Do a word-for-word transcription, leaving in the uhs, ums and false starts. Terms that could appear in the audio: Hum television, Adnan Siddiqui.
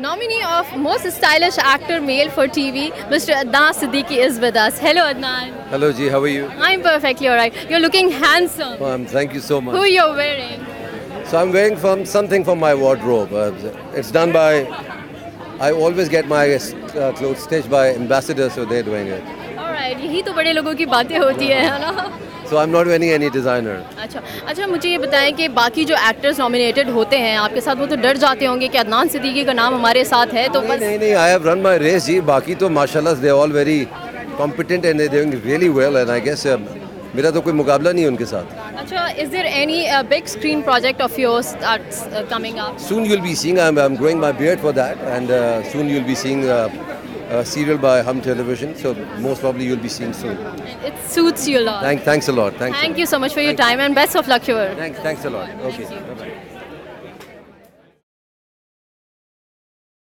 Nominee of Most Stylish Actor Male for T V, Mister Adnan Siddiqui is with us. Hello Adnan. Hello Ji, how are you? I'm perfectly alright. You're looking handsome. Um, thank you so much. Who you're wearing? So I'm wearing from something from my wardrobe. Uh, it's done by, I always get my uh, clothes stitched by ambassadors, so they're doing it. Alright, यही तो बड़े लोगों की बातें होती हैं, है ना? So I'm not any any designer. अच्छा अच्छा मुझे ये बताएं कि बाकी जो actors nominated होते हैं आपके साथ वो तो डर जाते होंगे कि अदनान सिद्दीकी का नाम हमारे साथ है तो बस नहीं नहीं I have run my race जी बाकी तो माशाल्लाह they all very competent and they're doing really well and I guess मेरा तो कोई मुकाबला नहीं उनके साथ. अच्छा is there any big screen project of yours that's coming up? Soon you'll be seeing I'm I'm growing my beard for that and soon you'll be seeing. A serial by Hum Television, so most probably you'll be seeing soon. It suits you a lot. Thank, thanks a lot. Thanks. Thank you so much for your time and best of luck here. Thanks, thanks a lot. Okay. Bye bye.